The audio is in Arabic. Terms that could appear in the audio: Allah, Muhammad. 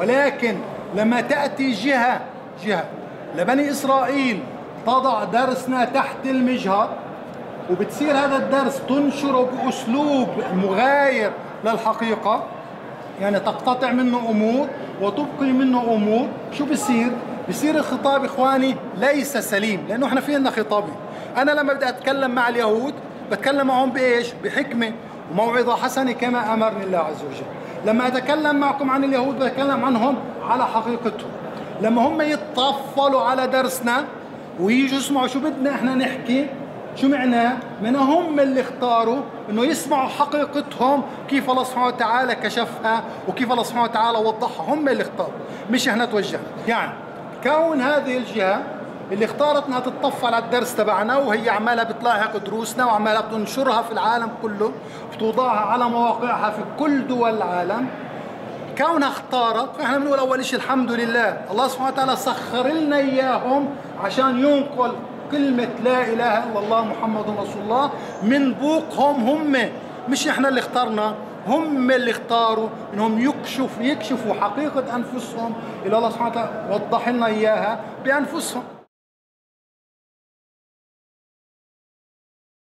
ولكن لما تأتي جهة لبني إسرائيل تضع درسنا تحت المجهر وبتصير هذا الدرس تنشره بأسلوب مغاير للحقيقة، يعني تقتطع منه أمور وتبقي منه أمور، شو بصير؟ بصير الخطاب إخواني ليس سليم، لأنه إحنا في عندنا خطابين. أنا لما بدي أتكلم مع اليهود بتكلم معهم بإيش؟ بحكمة وموعظة حسنة كما أمرني الله عز وجل. لما أتكلم معكم عن اليهود بتكلم عنهم على حقيقتهم. لما هم يتطفلوا على درسنا ويجوا يسمعوا شو بدنا إحنا نحكي، شو معناه؟ معناه هم اللي اختاروا انه يسمعوا حقيقتهم كيف الله سبحانه وتعالى كشفها وكيف الله سبحانه وتعالى وضحها، هم اللي اختاروا مش احنا توجهنا. يعني كون هذه الجهه اللي اختارت انها تتطفل على الدرس تبعنا وهي عماله بتلاحق دروسنا وعماله بتنشرها في العالم كله، بتوضعها على مواقعها في كل دول العالم، كونها اختارت، احنا بنقول اول شيء الحمد لله، الله سبحانه وتعالى سخر لنا اياهم عشان ينقل كلمة لا إله إلا الله محمد رسول الله من بوقهم هم، مش إحنا اللي اخترنا، هم اللي اختاروا إنهم يكشفوا حقيقة أنفسهم اللي الله سبحانه وتعالى وضح لنا إياها بأنفسهم.